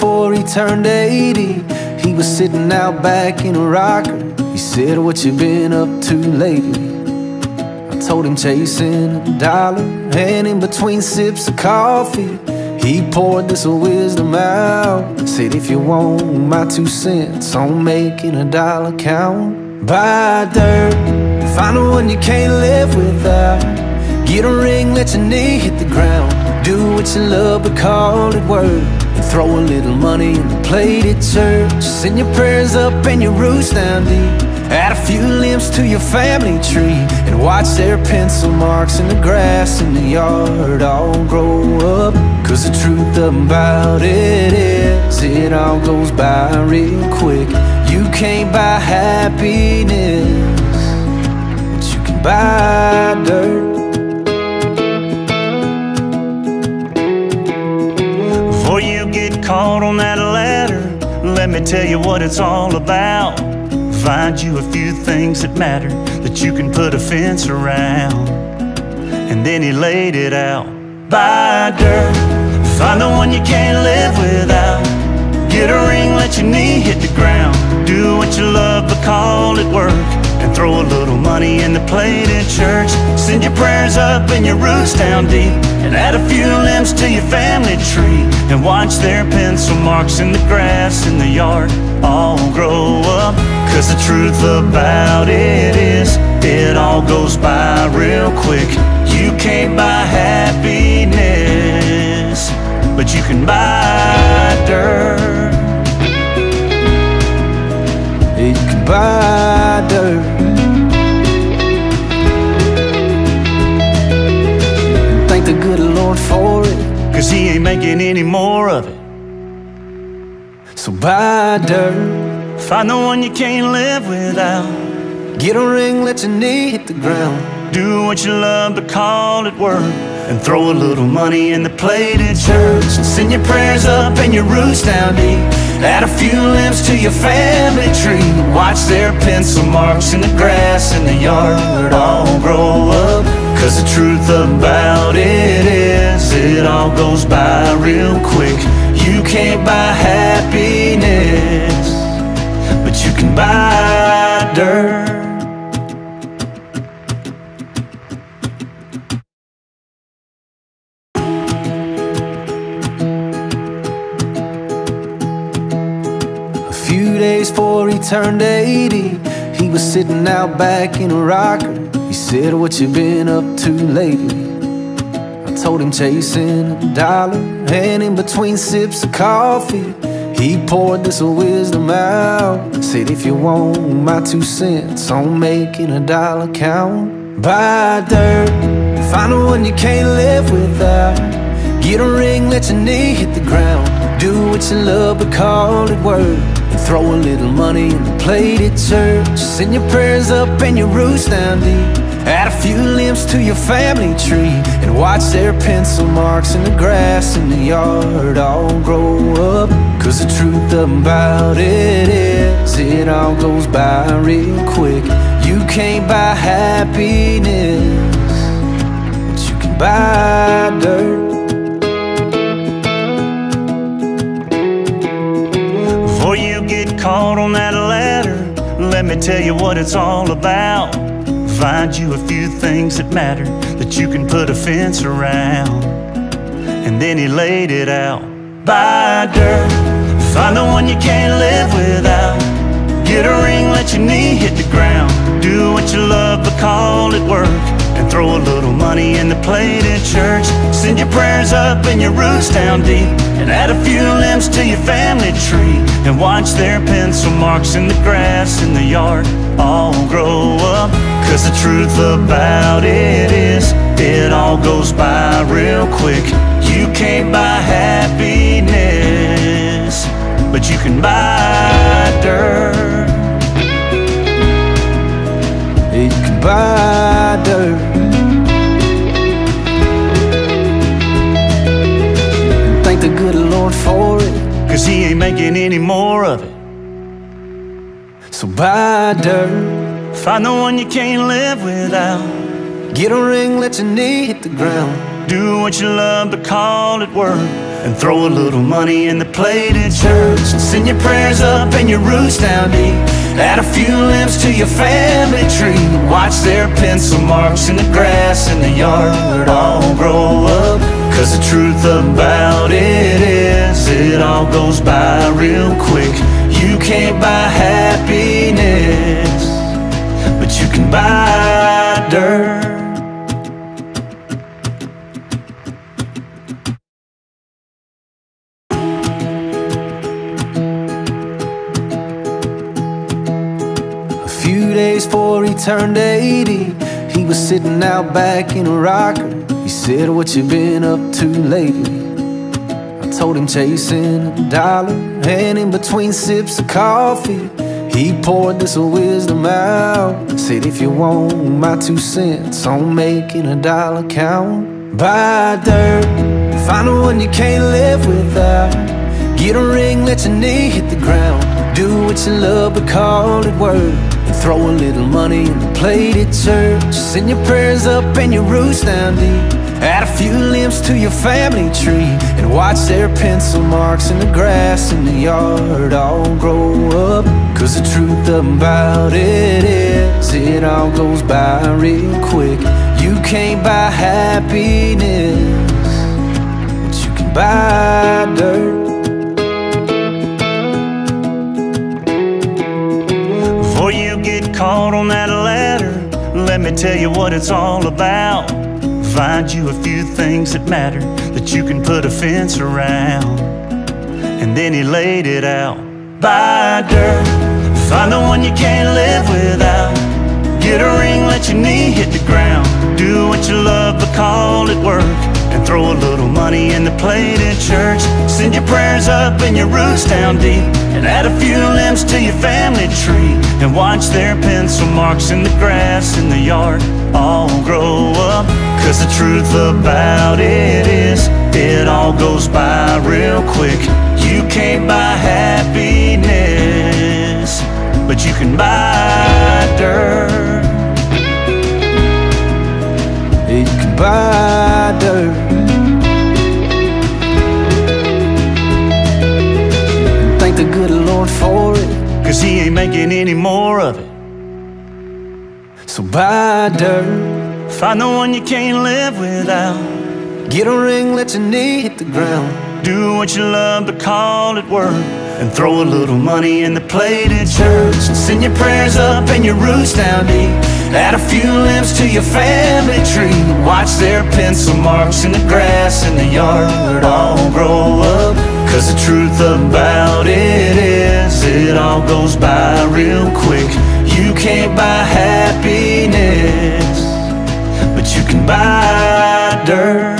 for eternity. He was sitting out back in a rocker. He said, what you been up to lately? I told him chasing a dollar, and in between sips of coffee, he poured this wisdom out. Said, if you want my 2 cents on making a dollar count, buy dirt, find the one you can't live without. Get a ring, let your knee hit the ground. Do what you love, but call it work. And throw a little money in the plate at church. Send your prayers up and your roots down deep. Add a few limbs to your family tree, and watch their pencil marks in the grass in the yard all grow up. Cause the truth about it is, it all goes by real quick. You can't buy happiness, but you can buy dirt. Before you get caught on that ladder, let me tell you what it's all about. Find you a few things that matter that you can put a fence around. And then he laid it out. Buy dirt, find the one you can't live without. Get a ring, let your knee hit the ground. Do what you love, but call it work. And throw a little money in the plate at church. Send your prayers up and your roots down deep. And add a few limbs to your family tree. And watch their pencil marks in the grass in the yard all grow up. Cause the truth about it is, it all goes by real quick. You can't buy happiness, but you can buy dirt. You can buy dirt. Thank the good Lord for it, cause he ain't making any more of it. So buy dirt, find the one you can't live without. Get a ring, let your knee hit the ground. Do what you love, but call it work. And throw a little money in the plate at church. And send your prayers up and your roots down deep. Add a few limbs to your family tree. Watch their pencil marks in the grass in the yard all grow up. Cause the truth about it is, it all goes by real quick. You can't buy happiness, but you can buy dirt. A few days before he turned 80, he was sitting out back in a rocker. He said, what you been up to lately? I told him chasing a dollar, and in between sips of coffee, he poured this wisdom out. Said, if you want my 2 cents on making a dollar count, buy dirt, find the one you can't live without. Get a ring, let your knee hit the ground. Do what you love, but call it work. And throw a little money in the plate at church. Send your prayers up and your roots down deep. Add a few limbs to your family tree. And watch their pencil marks in the grass in the yard all grow up. Cause the truth about it is, it all goes by real quick. You can't buy happiness, but you can buy dirt. Before you get caught on that ladder, let me tell you what it's all about. Find you a few things that matter that you can put a fence around. And then he laid it out. Buy dirt, find the one you can't live without. Get a ring, let your knee hit the ground. Do what you love, but call it work. And throw a little money in the plate at church. Send your prayers up and your roots down deep. And add a few limbs to your family tree. And watch their pencil marks in the grass in the yard all grow up. Cause the truth about it is, it all goes by real quick. You can't buy happiness, but you can buy dirt. You can buy dirt. Thank the good Lord for it, cause he ain't making any more of it. So buy dirt, find the one you can't live without. Get a ring, let your knee hit the ground. Do what you love, but call it work. and throw a little money in the plate at church. Send your prayers up and your roots down deep. Add a few limbs to your family tree. Watch their pencil marks in the grass in the yard all grow up. Cause the truth about it is, it all goes by real quick. You can't buy happiness, but you can buy dirt. Days before he turned 80, he was sitting out back in a rocker. He said, what you been up to lately? I told him chasing a dollar, and in between sips of coffee, he poured this wisdom out. Said, if you want my 2 cents on making a dollar count, buy dirt, find the one you can't live without. Get a ring, let your knee hit the ground. Do what you love, but call it work. Throw a little money in the plate at church. Send your prayers up and your roots down deep. Add a few limbs to your family tree, and watch their pencil marks in the grass in the yard all grow up. Cause the truth about it is, it all goes by real quick. You can't buy happiness, but you can buy dirt. Before you get caught on that ladder, let me tell you what it's all about. Find you a few things that matter that you can put a fence around. And then he laid it out. Buy dirt, find the one you can't live without. Get a ring, let your knee hit the ground. Do what you love, but call it work. And throw a little money in the plate at church. Send your prayers up and your roots down deep. And add a few limbs to your family tree. And watch their pencil marks in the grass in the yard all grow up. Cause the truth about it is, it all goes by real quick. You can't buy happiness, but you can buy dirt. You can buy dirt. And thank the good Lord for it, cause he ain't making any more of it. So buy dirt, find the one you can't live without. Get a ring, let your knee hit the ground. Do what you love, but call it work. And throw a little money in the plate at church. Send your prayers up and your roots down deep. Add a few limbs to your family tree. Watch their pencil marks in the grass in the yard all grow up. Cause the truth about it is, it all goes by real quick. You can't buy happiness, but you can buy dirt.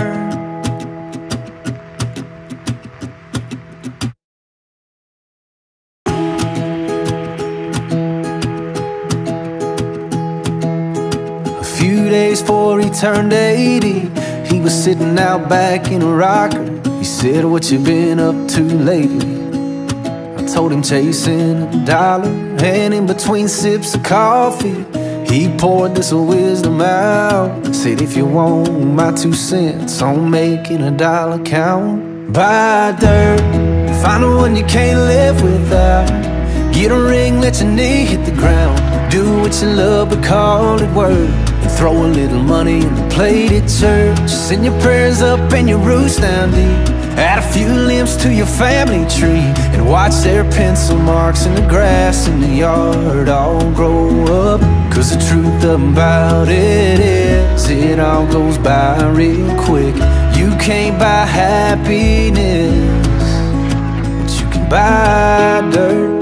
Days before he turned 80, he was sitting out back in a rocker. He said, what you been up to lately? I told him chasing a dollar, and in between sips of coffee, he poured this wisdom out. Said, if you want my 2 cents on making a dollar count, buy dirt, find the one you can't live without. Get a ring, let your knee hit the ground. Do what you love, but call it work. Throw a little money in the plate at church. Send your prayers up and your roots down deep. Add a few limbs to your family tree. And watch their pencil marks in the grass in the yard all grow up. Cause the truth about it is, it all goes by real quick. You can't buy happiness, but you can buy dirt.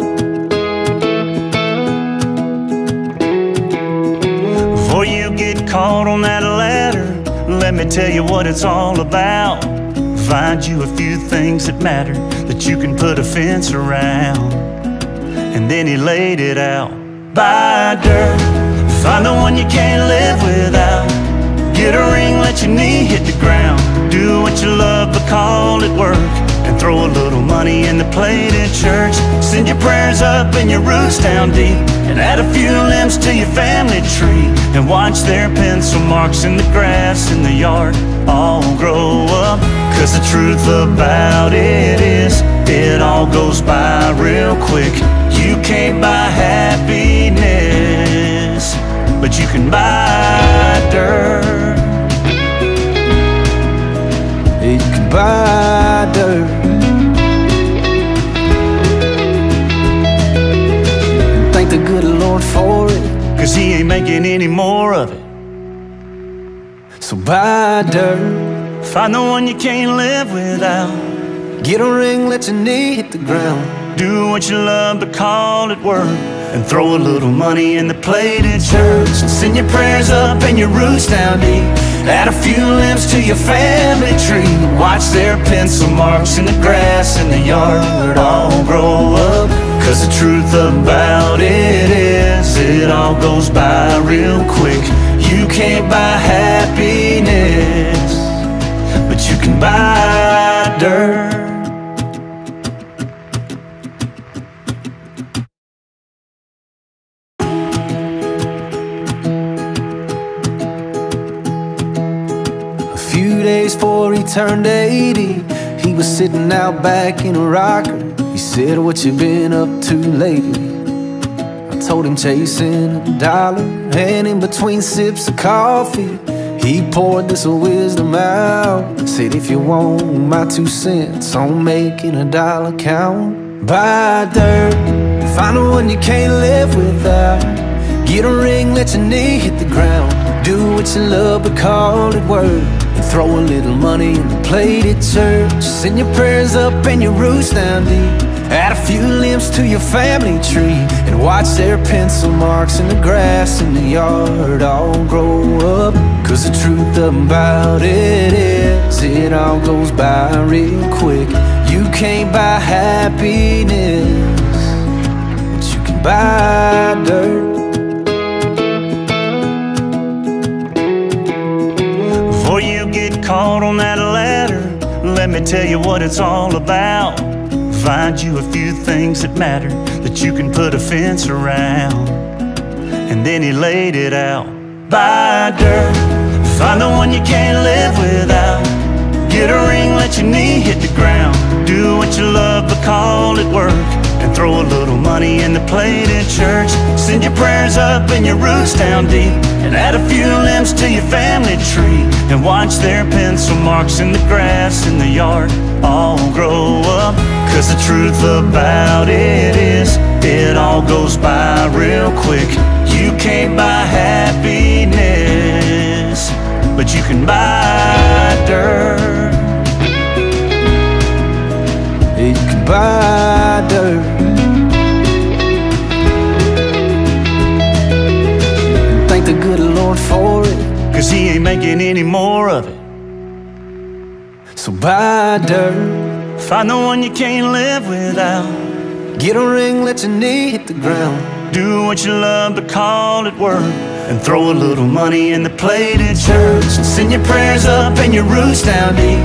Before you get caught on that ladder, let me tell you what it's all about. Find you a few things that matter that you can put a fence around. And then he laid it out. Buy dirt, find the one you can't live without. Get a ring, let your knee hit the ground. Do what you love, but call it work. And throw a little money in the plate at church. Send your prayers up and your roots down deep. And add a few limbs to your family tree. And watch their pencil marks in the grass in the yard all grow up. 'Cause the truth about it is, it all goes by real quick. You can't buy happiness, but you can buy dirt. You can buy dirt. Thank the good Lord for it, 'cause he ain't making any more of it. So buy dirt. Find the one you can't live without. Get a ring, let your knee hit the ground. Do what you love but call it work, and throw a little money in the plate at church. Send your prayers up and your roots down deep. Add a few limbs to your family tree. Watch their pencil marks in the grass in the yard all grow up. 'Cause the truth about it is, it all goes by real quick. You can't buy happiness, but you can buy dirt. A few days before he turned 80, he was sitting out back in a rocker. He said, "What you been up to lately?" Told him chasing a dollar, and in between sips of coffee, he poured this wisdom out. Said, "If you want my 2 cents on making a dollar count, buy dirt. Find the one you can't live without. Get a ring, let your knee hit the ground. Do what you love but call it work, and throw a little money in the plate at church. Send your prayers up and your roots down deep. Add a few limbs to your family tree, and watch their pencil marks in the grass in the yard all grow up. 'Cause the truth about it is, it all goes by real quick. You can't buy happiness, but you can buy dirt." Before you get caught on that ladder, let me tell you what it's all about. Find you a few things that matter that you can put a fence around. And then he laid it out. Buy dirt. Find the one you can't live without. Get a ring, let your knee hit the ground. Do what you love but call it work, and throw a little money in the plate at church. Send your prayers up and your roots down deep, and add a few limbs to your family tree, and watch their pencil marks in the grass in the yard all grow up. 'Cause the truth about it is, it all goes by real quick. You can't buy happiness, but you can buy dirt. You can buy dirt. Thank the good Lord for it, 'cause he ain't making any more of it. So buy dirt. Find the one you can't live without. Get a ring, let your knee hit the ground. Do what you love but call it work, and throw a little money in the plate at church. Send your prayers up and your roots down deep.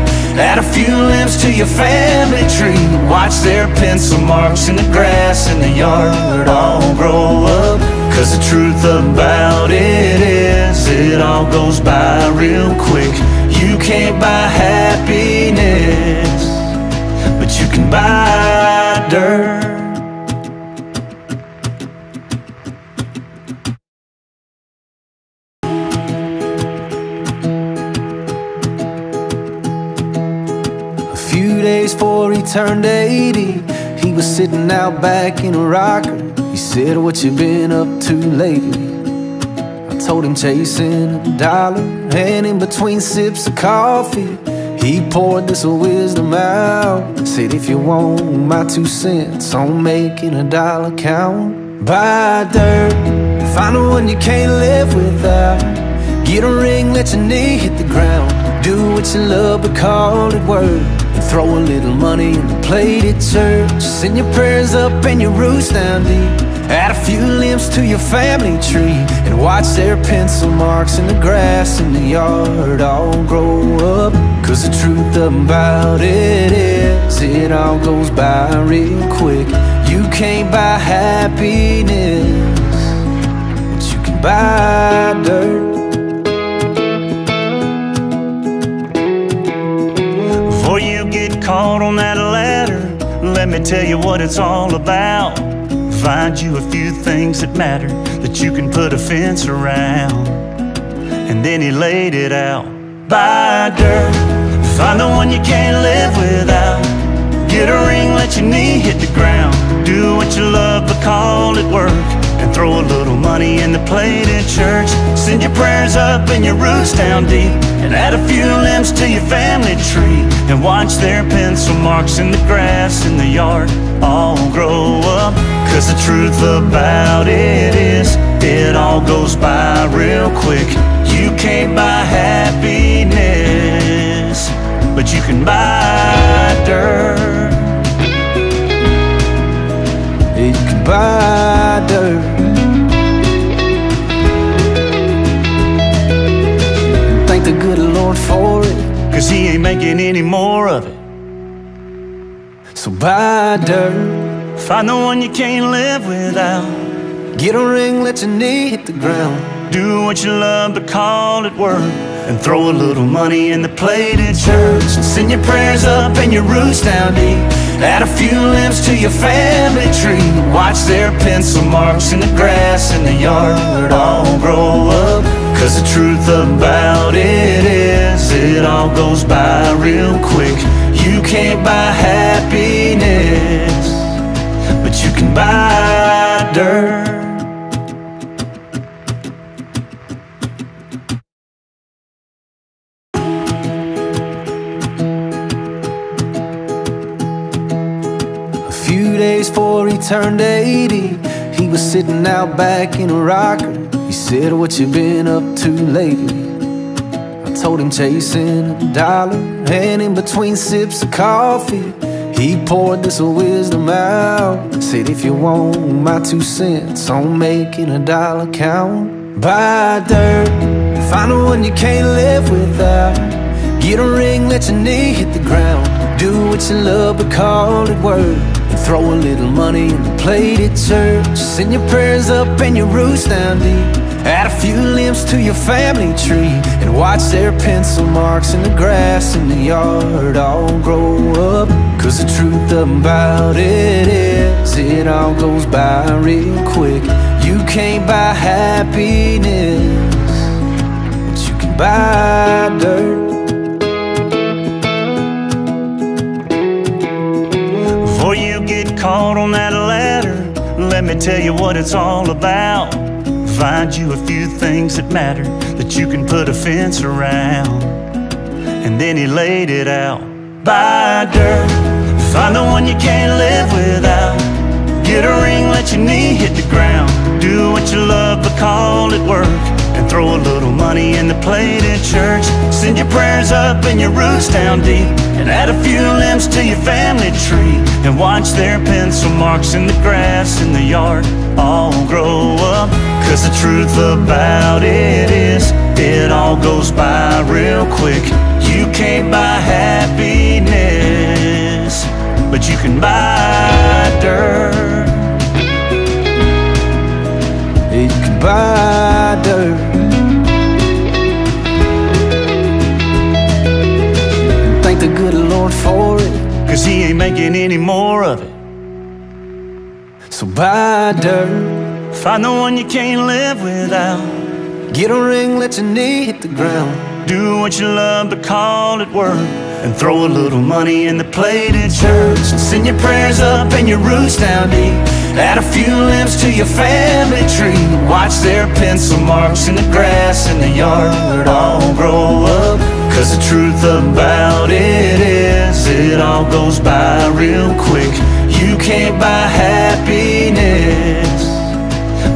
Add a few limbs to your family tree. Watch their pencil marks in the grass in the yard all grow up. 'Cause the truth about it is, it all goes by real quick. You can't buy happiness, but you can buy dirt. A few days before he turned 80, he was sitting out back in a rocker. He said, "What you been up to lately?" I told him chasing a dollar, and in between sips of coffee, he poured this wisdom out. Said, "If you want my 2 cents on making a dollar count, buy dirt. Find the one you can't live without. Get a ring, let your knee hit the ground. Do what you love but call it work, and throw a little money in the plate at church. Send your prayers up and your roots down deep. Add a few limbs to your family tree, and watch their pencil marks in the grass in the yard all grow up. 'Cause the truth about it is, it all goes by real quick. You can't buy happiness, but you can buy dirt." caught on that ladder. Let me tell you what it's all about. Find you a few things that matter that you can put a fence around. And then he laid it out. Buy dirt, find the one you can't live without. Get a ring, let your knee hit the ground. Do what you love but call it work, and throw a little money in the plate at church. Send your prayers up and your roots down deep, and add a few limbs to your family tree, and watch their pencil marks in the grass in the yard all grow up. Cause the truth about it is, it all goes by real quick. You can't buy happiness, but you can buy dirt. You can buy dirt. Thank the good Lord for it, cause he ain't making any more of it. So buy dirt, find the one you can't live without. Get a ring, let your knee hit the ground. Do what you love but call it work, and throw a little money in the plate at church. Send your prayers up and your roots down deep, add a few limbs to your family tree, watch their pencil marks in the grass in the yard all grow up. Cause the truth about it is, it all goes by real quick. You can't buy happiness, but you can buy dirt. Days before he turned 80, he was sitting out back in a rocker. He said, what you been up to lately? I told him chasing a dollar, and in between sips of coffee, he poured this wisdom out. Said, if you want my 2 cents on making a dollar count, buy dirt, find the one you can't live without. Get a ring, let your knee hit the ground. Do what you love but call it work, and throw a little money in the plate at church. Send your prayers up and your roots down deep, add a few limbs to your family tree, and watch their pencil marks in the grass in the yard all grow up. Cause the truth about it is, it all goes by real quick. You can't buy happiness, but you can buy dirt. Before you get caught on that ladder, let me tell you what it's all about. Find you a few things that matter that you can put a fence around. And then he laid it out. Buy dirt, find the one you can't live without. Get a ring, let your knee hit the ground. Do what you love but call it work, and throw a little money in the plate at church. Send your prayers up and your roots down deep, and add a few limbs to your family tree, and watch their pencil marks in the grass in the yard all grow up. Cause the truth about it is, it all goes by real quick. You can't buy happiness, but you can buy dirt. You can buy dirt. Thank the good Lord for it, cause he ain't making any more of it. So buy dirt, find the one you can't live without. Get a ring, let your knee hit the ground. Do what you love but call it work, and throw a little money in the plate at church. Send your prayers up and your roots down deep, add a few limbs to your family tree, watch their pencil marks in the grass in the yard all grow up. Cause the truth about it is, it all goes by real quick. You can't buy happiness,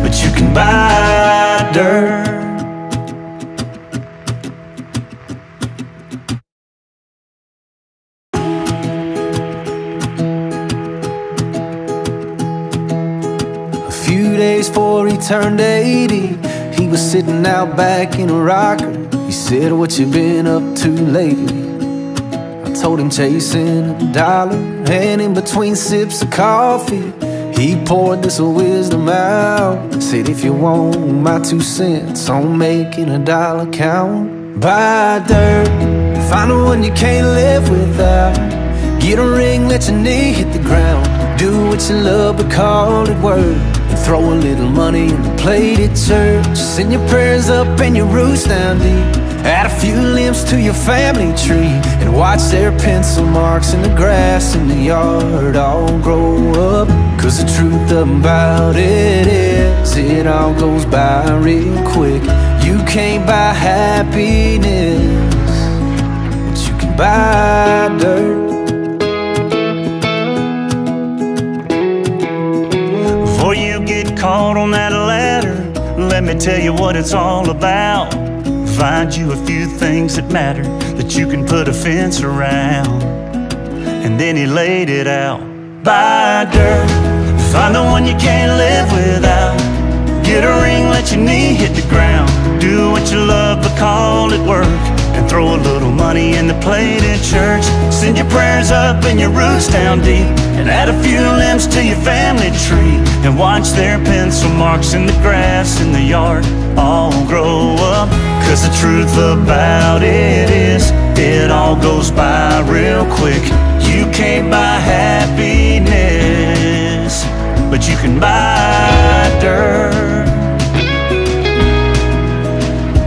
but you can buy dirt. Before he turned 80, he was sitting out back in a rocker. He said, what you been up to lately? I told him chasing a dollar, and in between sips of coffee, he poured this wisdom out. Said, if you want my 2 cents on making a dollar count, buy dirt, find the one you can't live without. Get a ring, let your knee hit the ground. Do what you love, but call it work. And throw a little money and play to church. Send your prayers up and your roots down deep. Add a few limbs to your family tree. And watch their pencil marks in the grass in the yard all grow up. Cause the truth about it is, it all goes by real quick. You can't buy happiness, but you can buy dirt. Before you get caught on that ladder, let me tell you what it's all about. Find you a few things that matter that you can put a fence around. And then he laid it out. Buy dirt. Find the one you can't live without. Get a ring, let your knee hit the ground. Do what you love, but call it work. And throw a little money in the plate at church. Send your prayers up and your roots down deep. And add a few limbs to your family tree. And watch their pencil marks in the grass in the yard all grow up. Cause the truth about it is, it all goes by real quick. You can't buy happiness, but you can buy dirt.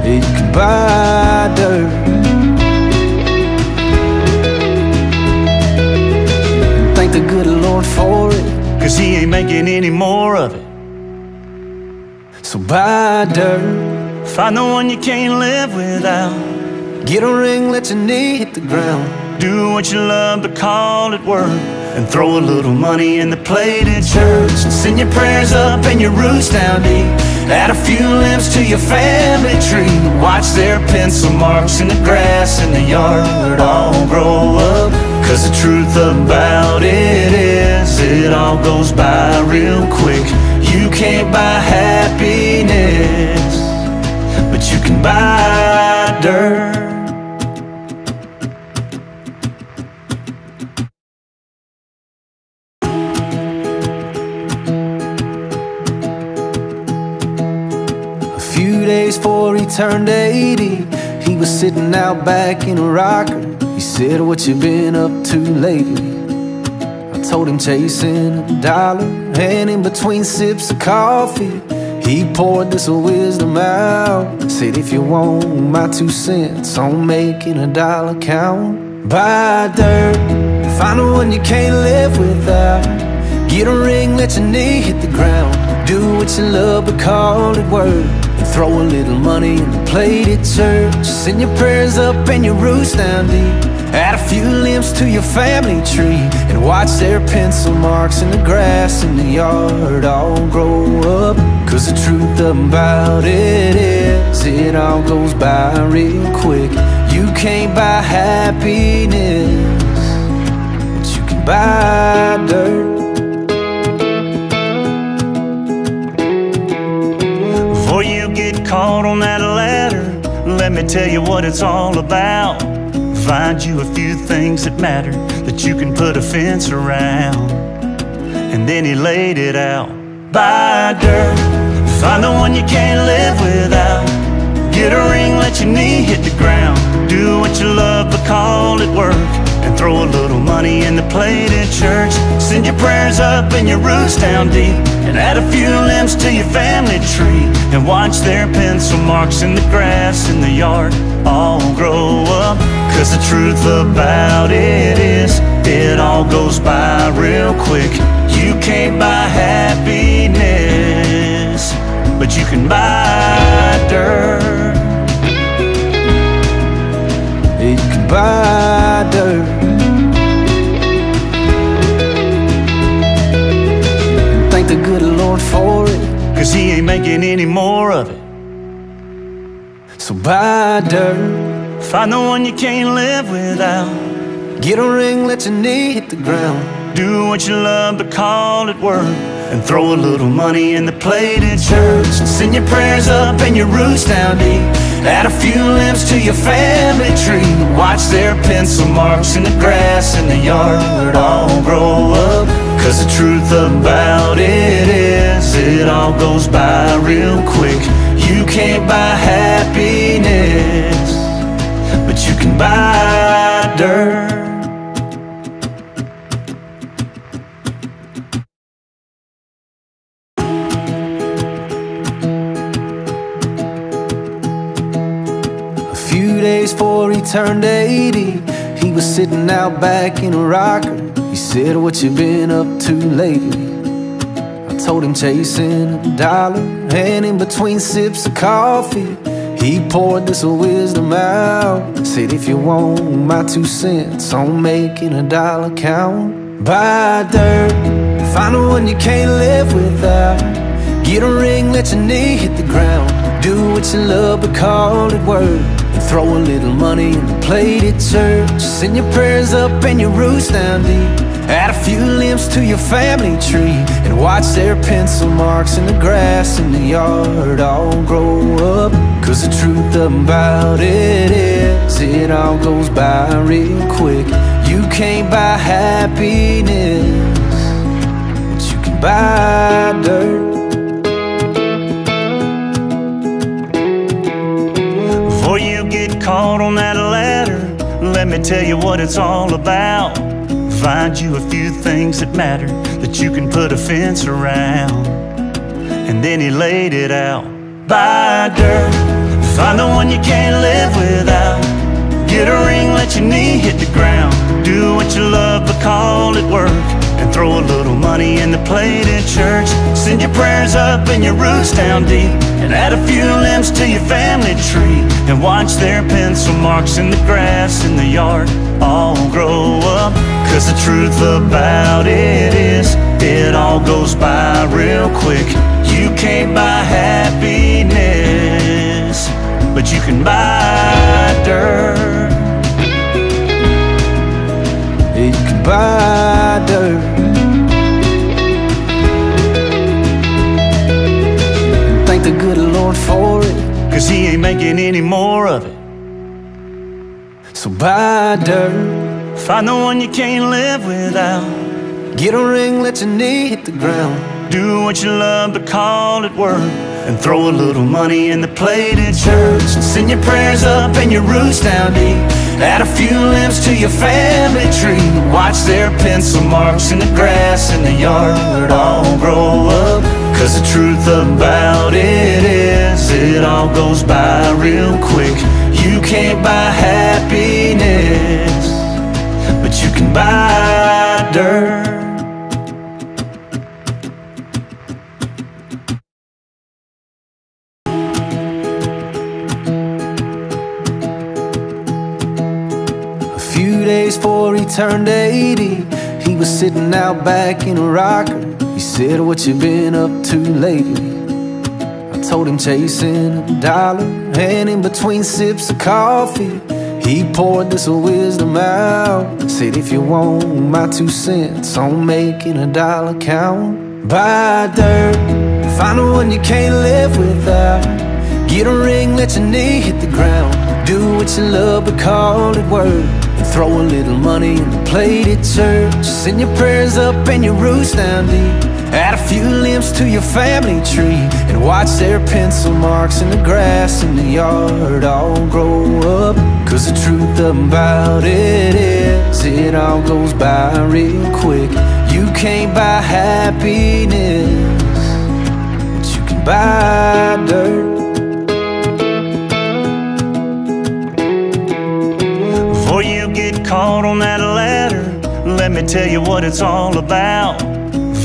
You can buy dirt. Thank the good Lord for it, cause he ain't making any more of it. So buy dirt. Find the one you can't live without. Get a ring, let your knee hit the ground. Do what you love, but call it work. And throw a little money in the plate at church. And send your prayers up and your roots down deep. Add a few limbs to your family tree. Watch their pencil marks in the grass in the yard all grow up. Cause the truth about it is, it all goes by real quick. You can't buy happiness, but you can buy dirt. Days before he turned 80, he was sitting out back in a rocker. He said, what you been up to lately? I told him chasing a dollar. And in between sips of coffee, he poured this wisdom out. Said, if you want my 2 cents on making a dollar count, buy dirt. Find the one you can't live without. Get a ring, let your knee hit the ground. Do what you love, but call it work. Throw a little money in the plate at church. Send your prayers up and your roots down deep. Add a few limbs to your family tree. And watch their pencil marks in the grass in the yard all grow up. Cause the truth about it is, it all goes by real quick. You can't buy happiness, but you can buy dirt. Before you get caught on that ladder, let me tell you what it's all about. Find you a few things that matter that you can put a fence around. And then he laid it out. Buy dirt. Find the one you can't live without. Get a ring, let your knee hit the ground. Do what you love, but call it work. And throw a little money in the plate at church. Send your prayers up and your roots down deep. And add a few limbs to your family tree. And watch their pencil marks in the grass in the yard all grow up. Cause the truth about it is, it all goes by real quick. You can't buy happiness, but you can buy dirt. You can buy dirt. Thank the good Lord for it, cause he ain't making any more of it. So buy dirt. Find the one you can't live without. Get a ring, let your knee hit the ground. Do what you love, but call it work. And throw a little money in the plate at church. Send your prayers up and your roots down deep. Add a few limbs to your family tree. Watch their pencil marks in the grass in the yard all grow up. Cause the truth about it is, it all goes by real quick. You can't buy happiness, but you can buy dirt. days for he turned 80. He was sitting out back in a rocker. He said, "What you been up to lately?" I told him chasing a dollar, and in between sips of coffee, he poured this wisdom out. Said, "If you want my 2 cents on making a dollar count, buy dirt, find the one you can't live without. Get a ring, let your knee hit the ground. Do what you love, but call it work. And throw a little money in the plate at church. Send your prayers up and your roots down deep. Add a few limbs to your family tree. And watch their pencil marks in the grass in the yard all grow up. 'Cause the truth about it is, it all goes by real quick. You can't buy happiness, but you can buy dirt." Before you get caught on that ladder, let me tell you what it's all about. Find you a few things that matter that you can put a fence around. And then he laid it out. Buy dirt, find the one you can't live without. Get a ring, let your knee hit the ground. Do what you love, but call it work. And throw a little money in the plate at church. Send your prayers up and your roots down deep. And add a few limbs to your family tree. And watch their pencil marks in the grass in the yard all grow up. 'Cause the truth about it is, it all goes by real quick. You can't buy happiness, but you can buy dirt. You can buy dirt. Thank the good Lord for it, 'cause he ain't making any more of it. So buy dirt, find the one you can't live without. Get a ring, let your knee hit the ground. Do what you love, but call it work. And throw a little money in the plate at church. And send your prayers up and your roots down deep. Add a few limbs to your family tree. Watch their pencil marks in the grass in the yard all grow up. 'Cause the truth about it is, it all goes by real quick. You can't buy happiness, but you can buy dirt. Days before he turned 80, he was sitting out back in a rocker. He said, "What you been up to lately?" I told him chasing a dollar, and in between sips of coffee, he poured this wisdom out. Said, "If you want my 2 cents on making a dollar count, buy dirt, find the one you can't live without. Get a ring, let your knee hit the ground. Do what you love, but call it work. Throw a little money in the plate at church. Send your prayers up and your roots down deep. Add a few limbs to your family tree. And watch their pencil marks in the grass in the yard all grow up. 'Cause the truth about it is, it all goes by real quick. You can't buy happiness, but you can buy dirt." Before you get caught on that ladder, let me tell you what it's all about.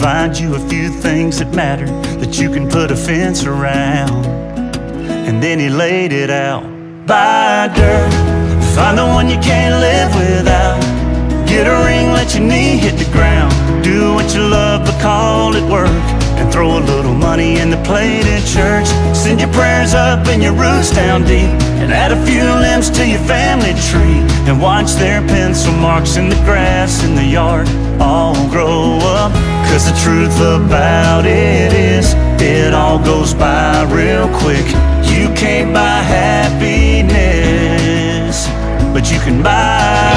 Find you a few things that matter that you can put a fence around. And then he laid it out. Buy dirt, find the one you can't live without. Get a ring, let your knee hit the ground. Do what you love, but call it work. And throw a little money in the plate at church. Send your prayers up and your roots down deep. And add a few limbs to your family tree. And watch their pencil marks in the grass in the yard all grow up. 'Cause the truth about it is, it all goes by real quick. You can't buy happiness, but you can buy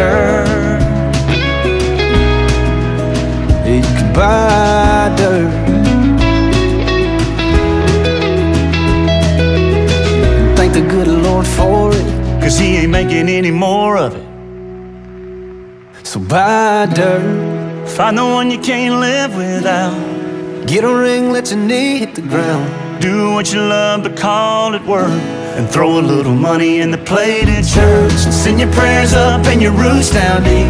dirt. You can buy dirt. Thank the good Lord for it, 'cause he ain't making any more of it. So buy dirt, find the one you can't live without. Get a ring, let your knee hit the ground. Do what you love, but call it work. and throw a little money in the plate at church, and send your prayers up and your roots down deep.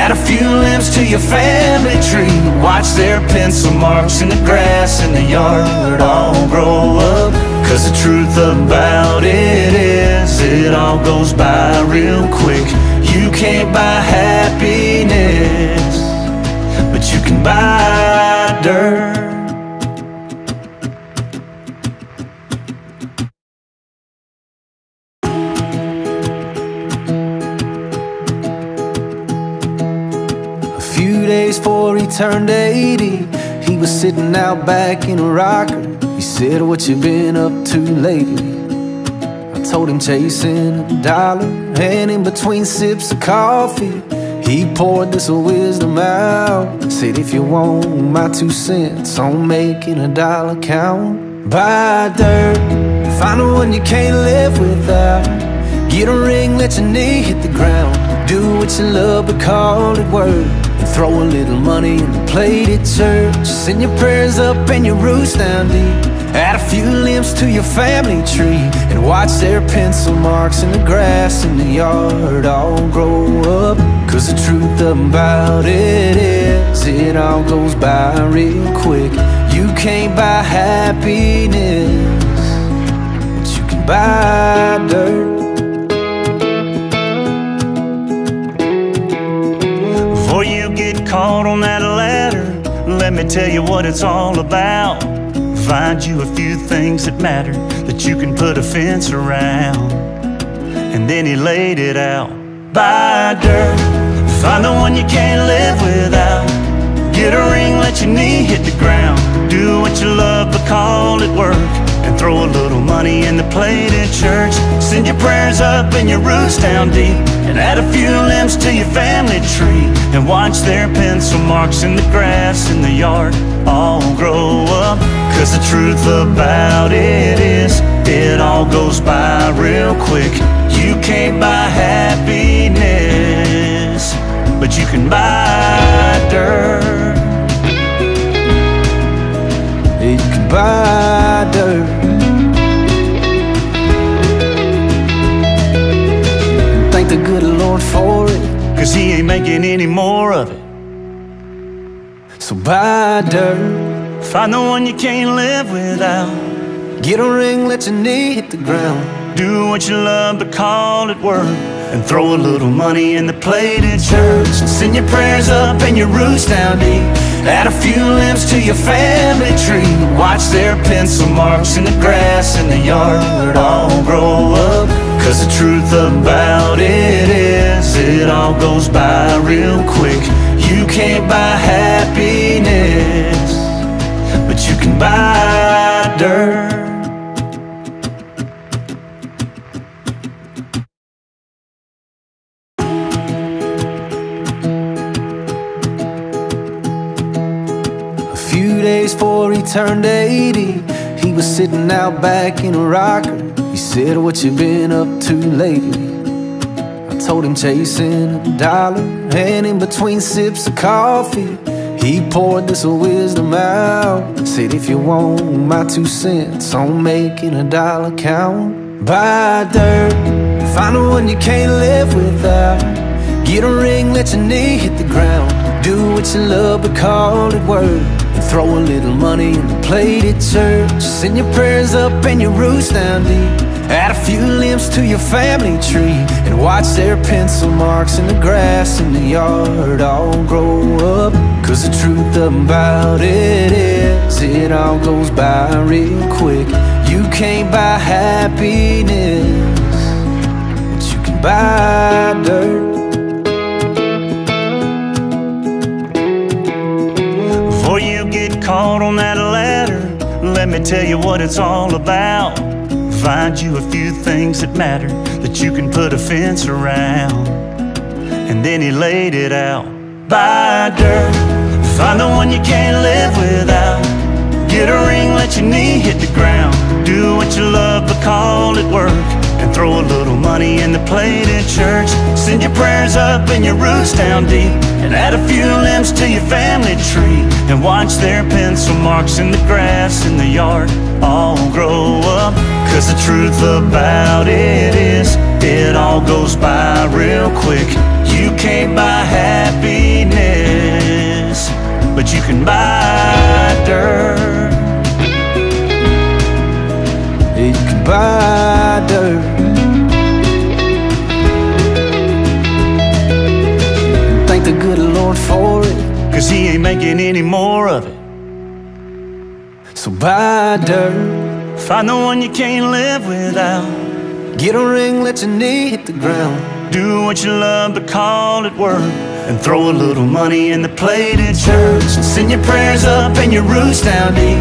Add a few limbs to your family tree, and watch their pencil marks in the grass in the yard all grow up. Cause the truth about it is, it all goes by real quick. You can't buy happiness, but you can buy dirt. Before he turned 80, he was sitting out back in a rocker. He said, "What you been up to lately?" I told him, "Chasing a dollar." And in between sips of coffee, he poured this wisdom out. Said, "If you want my 2 cents on making a dollar count, buy dirt, find the one you can't live without. Get a ring, let your knee hit the ground. Do what you love, but call it work. Throw a little money in the plate at church, send your prayers up and your roots down deep. Add a few limbs to your family tree, and watch their pencil marks in the grass in the yard all grow up. Cause the truth about it is, it all goes by real quick. You can't buy happiness, but you can buy dirt." Before you get caught on that ladder, let me tell you what it's all about. Find you a few things that matter that you can put a fence around. And then he laid it out. Buy dirt, find the one you can't live without. Get a ring, let your knee hit the ground. Do what you love, but call it work. And throw a little money in the plate at church. Send your prayers up and your roots down deep. And add a few limbs to your family tree, and watch their pencil marks in the grass in the yard all grow up. Cause the truth about it is, it all goes by real quick. You can't buy happiness, but you can buy dirt. You can buy dirt. Thank the good Lord for it, cause he ain't making any more of it. So buy dirt, find the one you can't live without. Get a ring, let your knee hit the ground. Do what you love, but call it work. And throw a little money in the plate at church, and send your prayers up and your roots down deep. Add a few limbs to your family tree, and watch their pencil marks in the grass in the yard all grow up. Cause the truth about it is, it all goes by real quick. You can't buy happiness, but you can buy dirt. Before he turned 80, he was sitting out back in a rocker. He said, "What you been up to lately?" I told him, "Chasing a dollar." And in between sips of coffee, he poured this wisdom out. Said, "If you want my 2 cents on making a dollar count, buy dirt, find the one you can't live without. Get a ring, let your knee hit the ground. Do what you love, but call it work. Throw a little money in the plate at church, send your prayers up and your roots down deep. Add a few limbs to your family tree, and watch their pencil marks in the grass in the yard all grow up. Cause the truth about it is, it all goes by real quick. You can't buy happiness, but you can buy dirt." Before you get caught on that ladder, let me tell you what it's all about. Find you a few things that matter that you can put a fence around. And then he laid it out. Buy dirt, find the one you can't live without. Get a ring, let your knee hit the ground. Do what you love, but call it work. And throw a little money in the plate at church. Send your prayers up and your roots down deep. And add a few limbs to your family tree, and watch their pencil marks in the grass in the yard all grow up. 'Cause the truth about it is, it all goes by real quick. You can't buy happiness, but you can buy dirt. You can buy dirt. Thank the good Lord for it, 'cause he ain't making any more of it. So buy dirt. Find the one you can't live without. Get a ring, let your knee hit the ground. Do what you love, but call it work. And throw a little money in the plate at church. Send your prayers up and your roots down deep.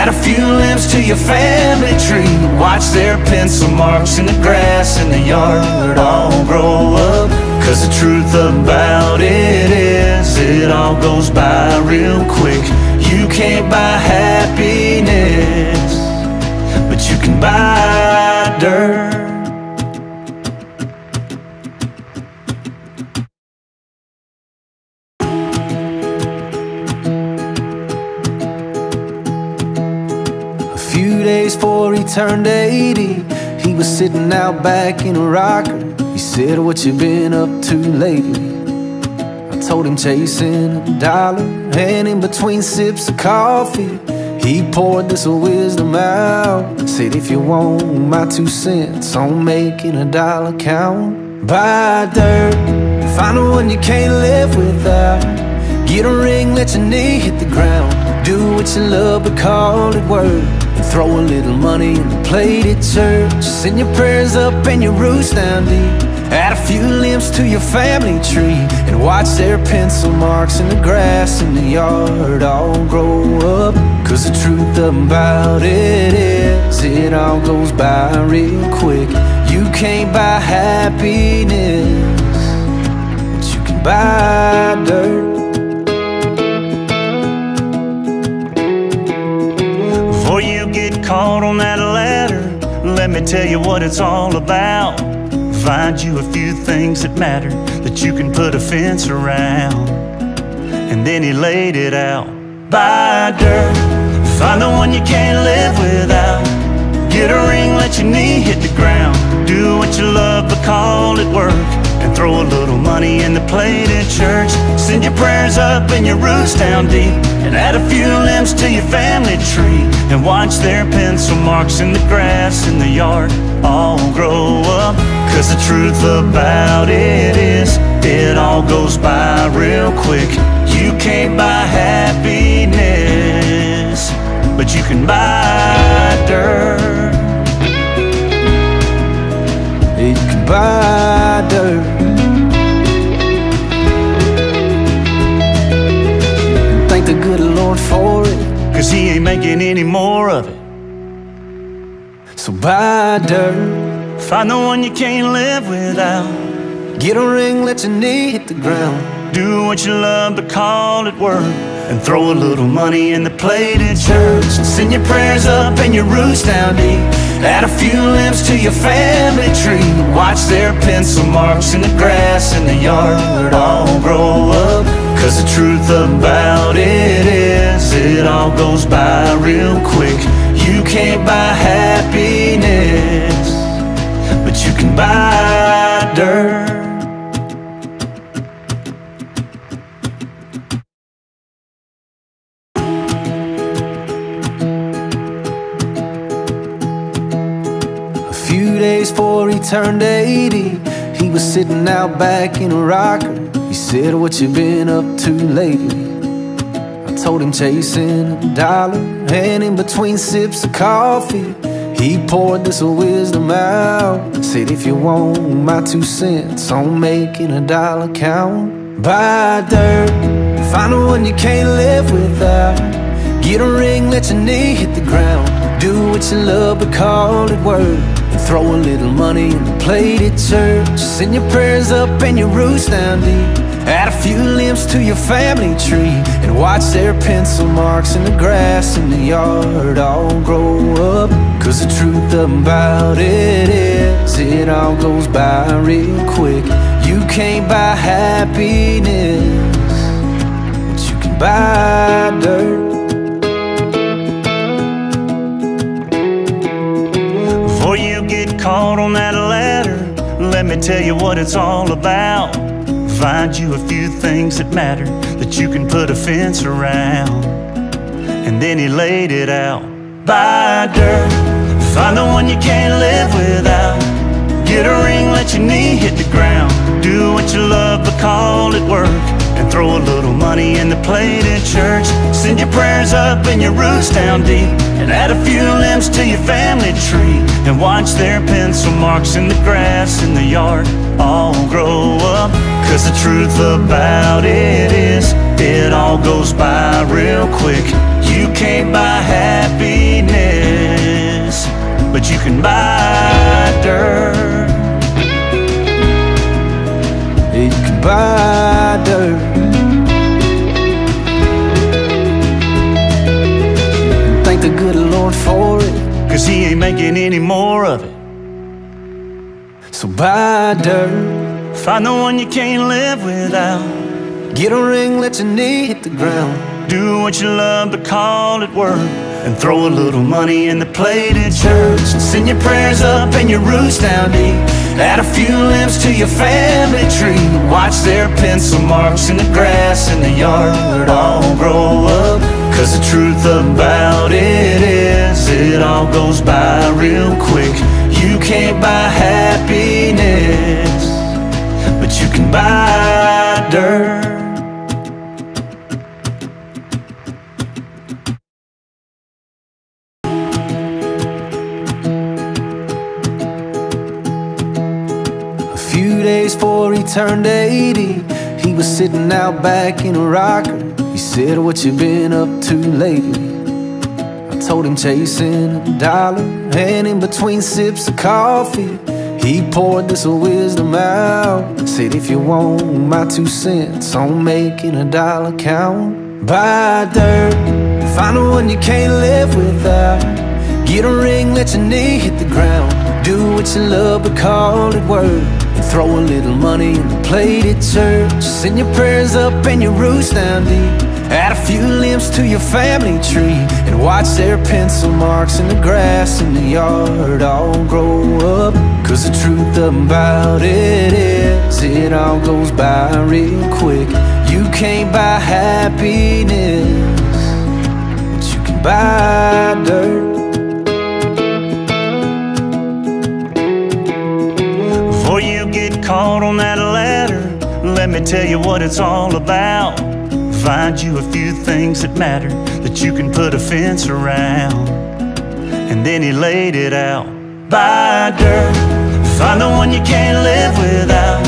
Add a few limbs to your family tree. Watch their pencil marks in the grass in the yard all grow up. 'Cause the truth about it is, it all goes by real quick. You can't buy happiness, but you can buy dirt. A few days before he turned 80, he was sitting out back in a rocker. He said, "What you been up to lately?" I told him, "Chasing a dollar." And in between sips of coffee, he poured this wisdom out. Said, "If you want my 2 cents on making a dollar count, buy dirt. Find the one you can't live without. Get a ring, let your knee hit the ground. Do what you love, but call it work. And throw a little money in the plate at church. Send your prayers up and your roots down deep. Add a few limbs to your family tree. And watch their pencil marks in the grass in the yard all grow up. 'Cause the truth about it is, it all goes by real quick. You can't buy happiness, but you can buy dirt." Before you get caught on that ladder, let me tell you what it's all about. Find you a few things that matter that you can put a fence around. And then he laid it out. Buy dirt. Find the one you can't live without. Get a ring, let your knee hit the ground. Do what you love, but call it work. And throw a little money in the plate at church. Send your prayers up and your roots down deep. And add a few limbs to your family tree. And watch their pencil marks in the grass in the yard all grow up. 'Cause the truth about it is, it all goes by real quick. You can't buy happiness, but you can buy dirt. You can buy dirt. Thank the good Lord for it, 'cause he ain't making any more of it. So buy dirt. Find the one you can't live without. Get a ring, let your knee hit the ground. Do what you love, but call it work. And throw a little money in the plate at church. Send your prayers up and your roots down deep. Add a few limbs to your family tree. Watch their pencil marks in the grass in the yard all grow up. 'Cause the truth about it is, it all goes by real quick. You can't buy happiness, but you can buy dirt. Before he turned 80, he was sitting out back in a rocker. He said, "What you been up to lately?" I told him, "Chasing a dollar." And in between sips of coffee, he poured this wisdom out. Said, "If you want my 2 cents on making a dollar count, buy dirt. Find the one you can't live without. Get a ring, let your knee hit the ground. Do what you love, but call it work. Throw a little money in the plate at church. Send your prayers up and your roots down deep. Add a few limbs to your family tree. And watch their pencil marks in the grass in the yard all grow up. 'Cause the truth about it is, it all goes by real quick. You can't buy happiness, but you can buy dirt." tell you what it's all about. Find you a few things that matter that you can put a fence around. And then he laid it out. Buy dirt, find the one you can't live without. Get a ring, let your knee hit the ground. Do what you love but call it work. And throw a little money in the plate at church. Send your prayers up and your roots down deep. And add a few limbs to your family tree. And watch their pencil marks in the grass in the yard all grow up. 'Cause the truth about it is, it all goes by real quick. You can't buy happiness, but you can buy dirt. You can buy dirt. Thank the good Lord for it, 'cause he ain't making any more of it. So buy dirt, find the one you can't live without. Get a ring, let your knee hit the ground. Do what you love but call it work. And throw a little money in the plate at church. Send your prayers up and your roots down deep. Add a few limbs to your family tree. Watch their pencil marks in the grass in the yard all grow up. 'Cause the truth about it is, it all goes by real quick. You can't buy happiness, but you can buy dirt. Days before he turned 80, he was sitting out back in a rocker. He said, "What you been up to lately?" I told him, "Chasing a dollar." And in between sips of coffee, he poured this wisdom out. Said, "If you want my 2 cents on making a dollar count, buy dirt, find the one you can't live without. Get a ring, let your knee hit the ground. Do what you love but call it work. Throw a little money in the plate at church. Send your prayers up and your roots down deep. Add a few limbs to your family tree. And watch their pencil marks in the grass in the yard all grow up. 'Cause the truth about it is, it all goes by real quick. You can't buy happiness, but you can buy dirt." Caught on that ladder, let me tell you what it's all about. Find you a few things that matter that you can put a fence around. And then he laid it out. Buy dirt, find the one you can't live without.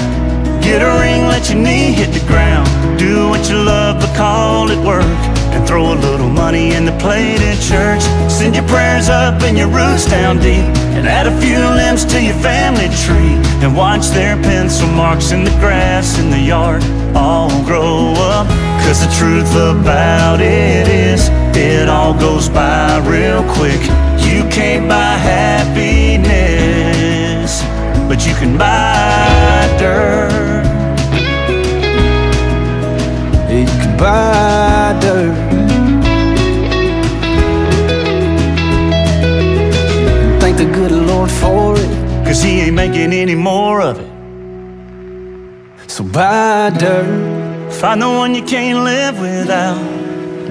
Get a ring, let your knee hit the ground. Do what you love but call it work. And throw a little money in the plate at church. Send your prayers up and your roots down deep. And add a few limbs to your family tree. And watch their pencil marks in the grass in the yard all grow up. 'Cause the truth about it is, it all goes by real quick. You can't buy happiness, but you can buy dirt. You can buy dirt. Thank the good Lord for it, 'cause he ain't making any more of it. So buy dirt, find the one you can't live without.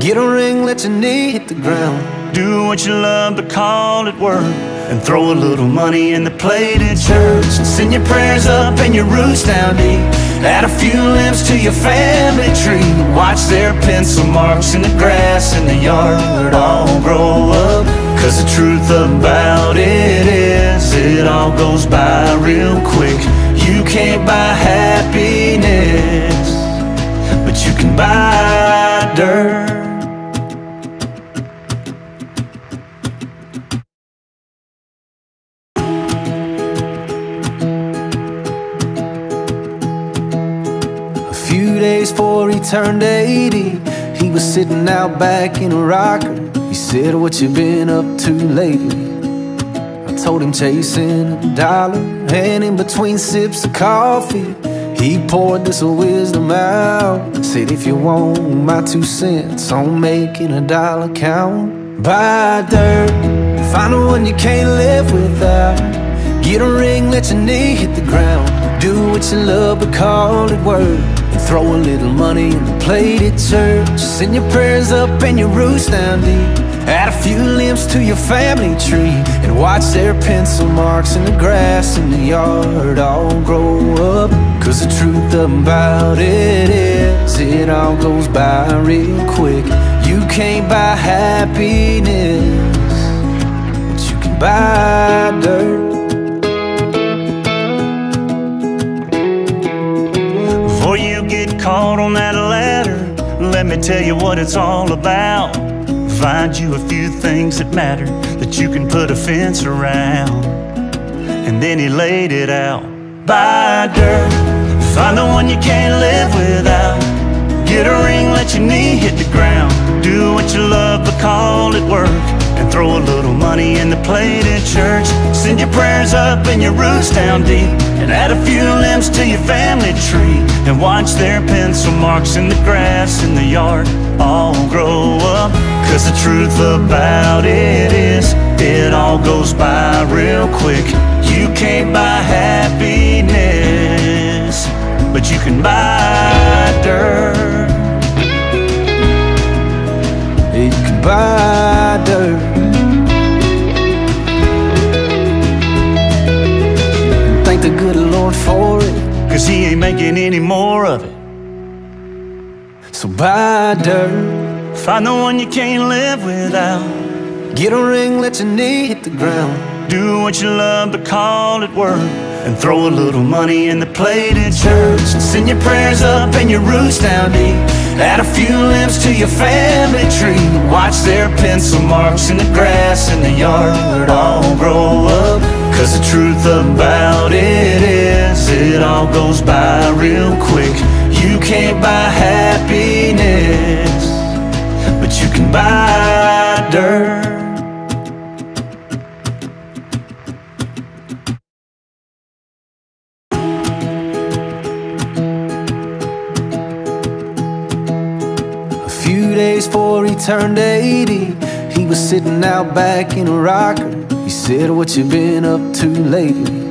Get a ring, let your knee hit the ground. Do what you love but call it work. And throw a little money in the plate at church. Send your prayers up and your roots down deep. Add a few limbs to your family tree. Watch their pencil marks in the grass in the yard all grow up. 'Cause the truth about it is, it all goes by real quick. You can't buy happiness, but you can buy dirt. Days before he turned 80, he was sitting out back in a rocker. He said, "What you been up to lately?" I told him, "Chasing a dollar." And in between sips of coffee, he poured this wisdom out. Said, "If you want my 2 cents on making a dollar count, buy dirt, find the one you can't live without. Get a ring, let your knee hit the ground. do what you love but call it work, and throw a little money and the plate at church. Send your prayers up and your roots down deep, add a few limbs to your family tree, and watch their pencil marks in the grass in the yard all grow up. Cause the truth about it is, it all goes by real quick. You can't buy happiness, but you can buy dirt. Before you get caught on that ladder, let me tell you what it's all about. Find you a few things that matter that you can put a fence around. And then he laid it out. Buy dirt, find the one you can't live without. Get a ring, let your knee hit the ground. Do what you love but call it work, and throw a little money in the plate at church. Send your prayers up and your roots down deep, and add a few limbs to your family tree, and watch their pencil marks in the grass in the yard all grow up. Cause the truth about it is, it all goes by real quick. You can't buy happiness, but you can buy dirt. You can buy dirt. Thank the good Lord for it, cause he ain't making any more of it. So buy dirt. Find the one you can't live without. Get a ring, let your knee hit the ground. Do what you love but call it work, and throw a little money in the plate at church. Send your prayers up and your roots down deep, add a few limbs to your family tree, watch their pencil marks in the grass in the yard all grow up. Cause the truth about it is, it all goes by real quick. You can't buy happiness, but you can buy dirt. A few days before he turned 80, he was sitting out back in a rocker. He said, "What you been up to lately?"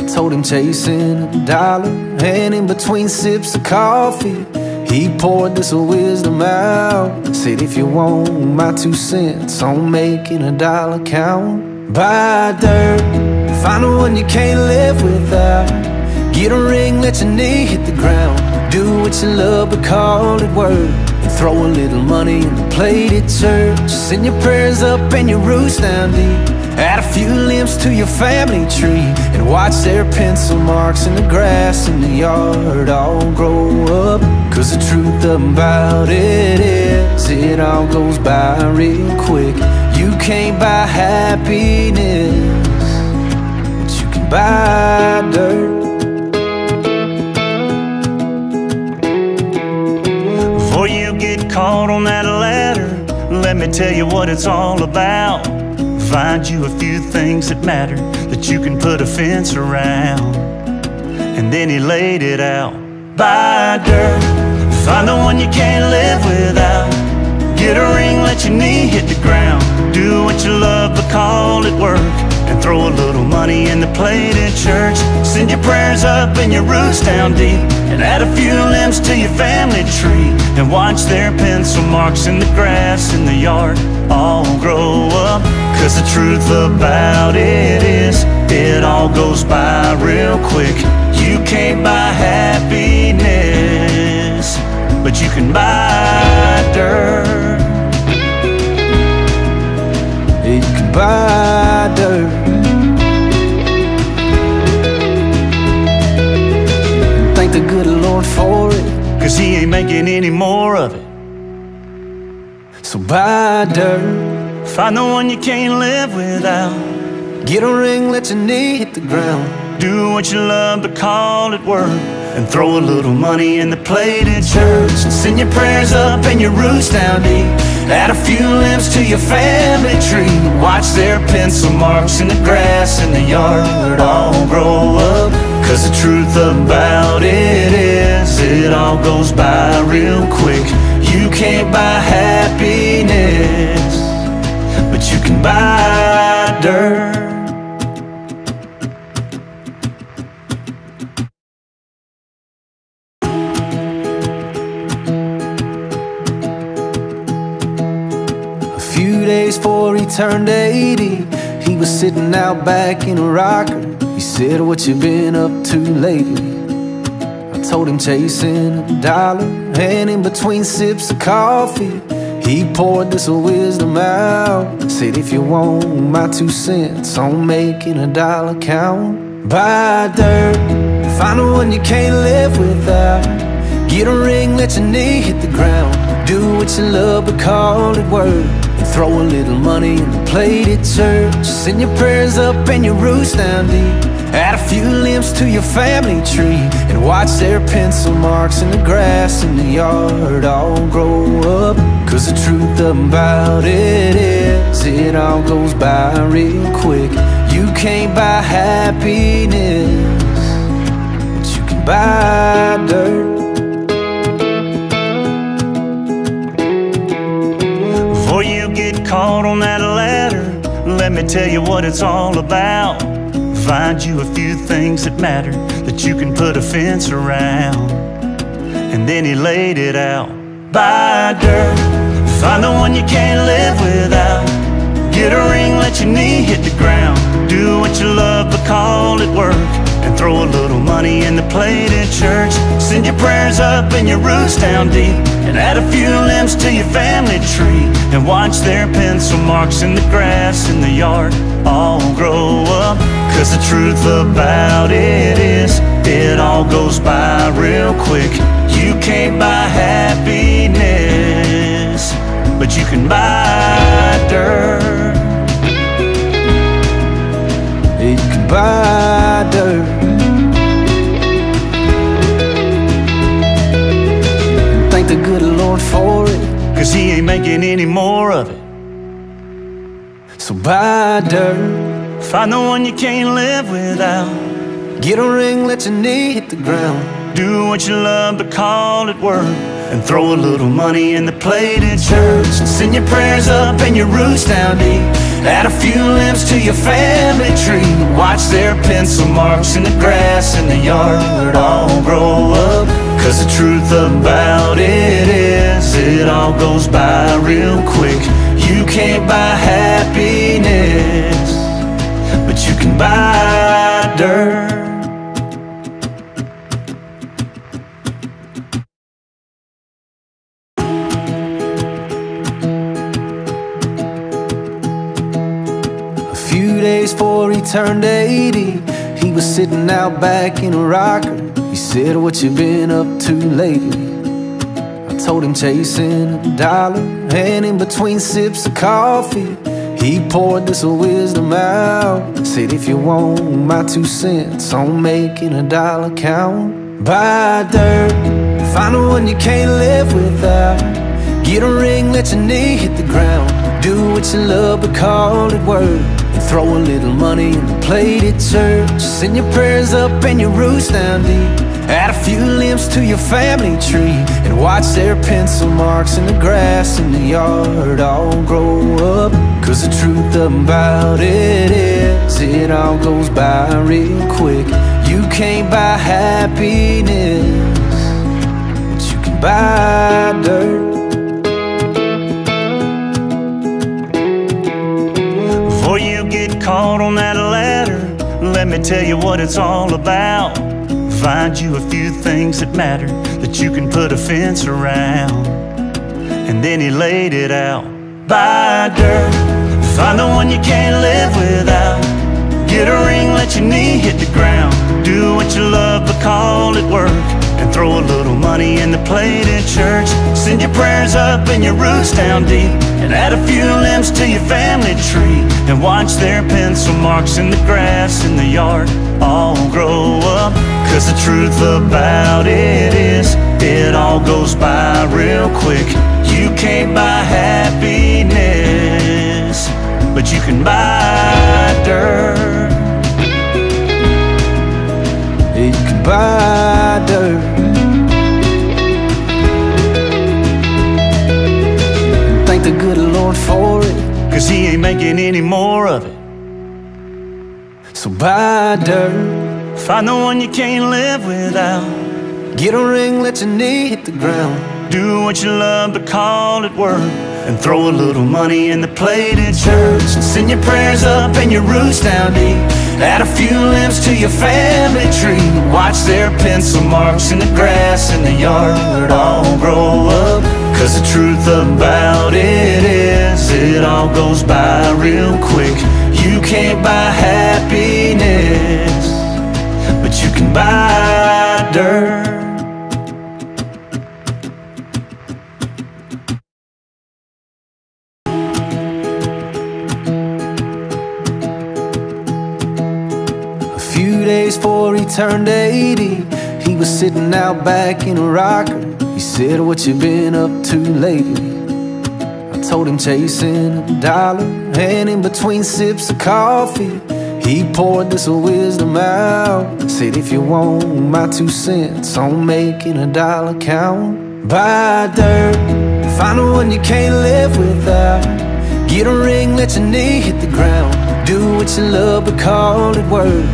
I told him, "Chasing a dollar." And in between sips of coffee, he poured this wisdom out. Said, "If you want my 2 cents on making a dollar count, buy dirt, find the one you can't live without. Get a ring, let your knee hit the ground. Do what you love but call it work, and throw a little money in the plate at church. Send your prayers up and your roots down deep, add a few limbs to your family tree, and watch their pencil marks in the grass in the yard all grow up. Cause the truth about it is, it all goes by real quick. You can't buy happiness, but you can buy dirt. Before you get caught on that ladder, let me tell you what it's all about. Find you a few things that matter that you can put a fence around. And then he laid it out. Buy dirt, find the one you can't live without. Get a ring, let your knee hit the ground. Do what you love but call it work, and throw a little money in the plate at church. Send your prayers up and your roots down deep, and add a few limbs to your family tree, and watch their pencil marks in the grass in the yard all grow up. Cause the truth about it is, it all goes by real quick. You can't buy happiness, but you can buy dirt. You can buy dirt. Thank the good Lord for it, cause he ain't making any more of it. So buy dirt. Find the one you can't live without. Get a ring, let your knee hit the ground. Do what you love but call it work, and throw a little money in the plate at church. Send your prayers up and your roots down deep, add a few limbs to your family tree, watch their pencil marks in the grass in the yard all grow up. Cause the truth about it is, it all goes by real quick. You can't buy happiness, but you can buy dirt. turned 80, he was sitting out back in a rocker. He said, "What you been up to lately?" I told him chasing a dollar, and in between sips of coffee, he poured this wisdom out. Said, "If you want my 2 cents on making a dollar count, buy dirt, find the one you can't live without. Get a ring, let your knee hit the ground. Do what you love, but call it work. And throw a little money in the plate at church. Send your prayers up and your roots down deep. Add a few limbs to your family tree, and watch their pencil marks in the grass in the yard all grow up. Cause the truth about it is, it all goes by real quick. You can't buy happiness, but you can buy dirt." Before you get caught on that ladder, let me tell you what it's all about. Find you a few things that matter that you can put a fence around. And then he laid it out. Buy dirt, find the one you can't live without. Get a ring, let your knee hit the ground. Do what you love, but call it work. And throw a little money in the plate at church. Send your prayers up and your roots down deep. And add a few limbs to your family tree. And watch their pencil marks in the grass in the yard all grow up. Cause the truth about it is, it all goes by real quick. You can't buy happiness, but you can buy dirt. You can buy dirt. And thank the good Lord for it, cause he ain't making any more of it. So buy dirt, find the one you can't live without. Get a ring, let your knee hit the ground. Do what you love, but call it work. And throw a little money in the plate at church. Send your prayers up and your roots down deep. Add a few limbs to your family tree. Watch their pencil marks in the grass in the yard all grow up. Cause the truth about it is, it all goes by real quick. You can't buy happiness, but you can buy dirt. A few days before he turned 80, he was sitting out back in a rocker. He said, "What you been up to lately?" I told him chasing a dollar, and in between sips of coffee, he poured this wisdom out. Said, "If you want my 2 cents on making a dollar count, buy dirt, find the one you can't live without. Get a ring, let your knee hit the ground. Do what you love, but call it work. And throw a little money in the plate at church. Send your prayers up and your roots down deep. Add a few limbs to your family tree. And watch their pencil marks in the grass in the yard all grow up. Cause the truth about it is, it all goes by real quick. You can't buy happiness, but you can buy dirt." Before you get caught on that ladder, let me tell you what it's all about. Find you a few things that matter that you can put a fence around. And then he laid it out. Buy dirt, find the one you can't live without. Get a ring, let your knee hit the ground. Do what you love, but call it work. And throw a little money in the plate at church. Send your prayers up and your roots down deep. And add a few limbs to your family tree. And watch their pencil marks in the grass in the yard all grow up. Cause the truth about it is, it all goes by real quick. You can't buy happiness, but you can buy dirt. You can buy dirt. And thank the good Lord for it, cause he ain't making any more of it. So buy dirt, find the one you can't live without. Get a ring, let your knee hit the ground. Do what you love, but call it work. And throw a little money in the played at church, and send your prayers up and your roots down deep. Add a few limbs to your family tree. Watch their pencil marks in the grass in the yard all grow up. Cause the truth about it is, it all goes by real quick. You can't buy happiness, but you can buy dirt. Before he turned 80, he was sitting out back in a rocker. He said, what you been up to lately? I told him chasing a dollar, and in between sips of coffee, he poured this wisdom out. Said, if you want my 2 cents on making a dollar count, buy dirt, find the one you can't live without. Get a ring, let your knee hit the ground. Do what you love, but call it work.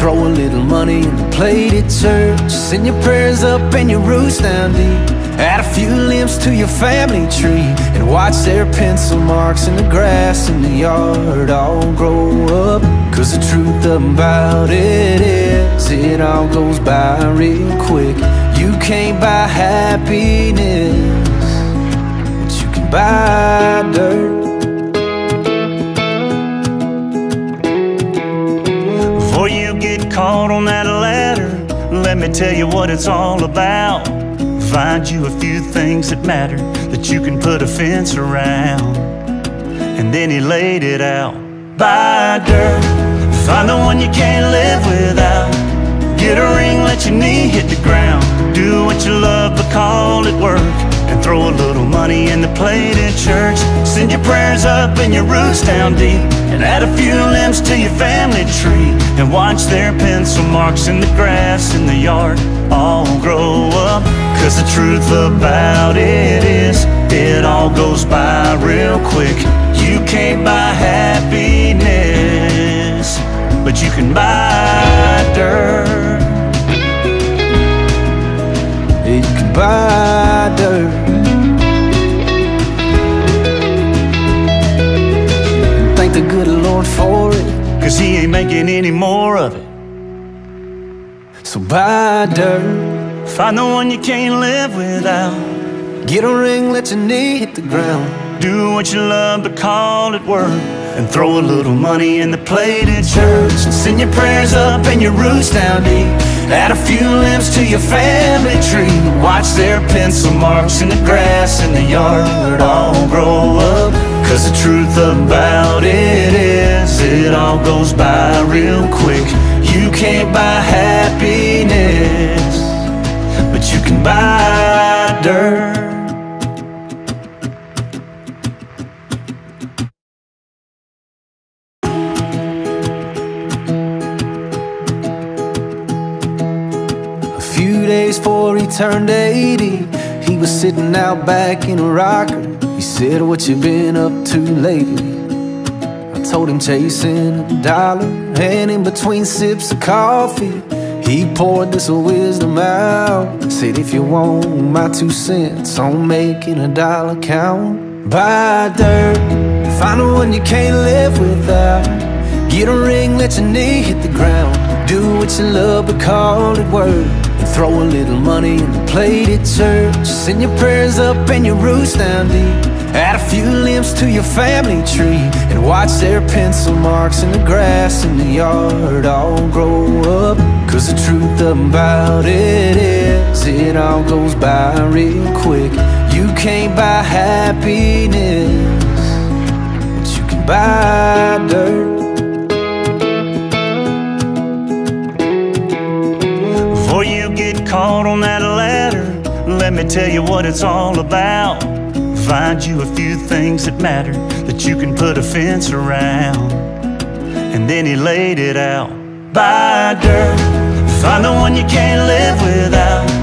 Throw a little money in the plate at church. Send your prayers up and your roots down deep. Add a few limbs to your family tree. And watch their pencil marks in the grass in the yard all grow up. Cause the truth about it is, it all goes by real quick. You can't buy happiness, but you can buy dirt. Before you get caught on that ladder, let me tell you what it's all about. Find you a few things that matter that you can put a fence around. And then he laid it out. Buy dirt, find the one you can't live without. Get a ring, let your knee hit the ground. Do what you love, but call it work. And throw a little money in the plate at church. Send your prayers up and your roots down deep. And add a few limbs to your family tree. And watch their pencil marks in the grass in the yard all grow up. Cause the truth about it is, it all goes by real quick. You can't buy happiness, but you can buy dirt. You can buy dirt. The good Lord for it, cause he ain't making any more of it. So buy dirt, find the one you can't live without. Get a ring, let your knee hit the ground. Do what you love, but call it work. And throw a little money in the plate at church. Send your prayers up and your roots down deep. Add a few limbs to your family tree. Watch their pencil marks in the grass in the yard all grow up. Cause the truth about it is, it all goes by real quick. You can't buy happiness, but you can buy dirt. A few days before he turned 80, he was sitting out back in a rocker. He said, what you been up to lately? I told him chasing a dollar, and in between sips of coffee, he poured this wisdom out. Said, if you want my 2 cents on making a dollar count, buy dirt, find the one you can't live without. Get a ring, let your knee hit the ground. Do what you love, but call it work. Throw a little money in the plate at church. Send your prayers up and your roots down deep. Add a few limbs to your family tree. And watch their pencil marks in the grass in the yard all grow up. Cause the truth about it is, it all goes by real quick. You can't buy happiness, but you can buy dirt. Before you get caught on that ladder, let me tell you what it's all about. Find you a few things that matter that you can put a fence around. And then he laid it out. Buy dirt, find the one you can't live without.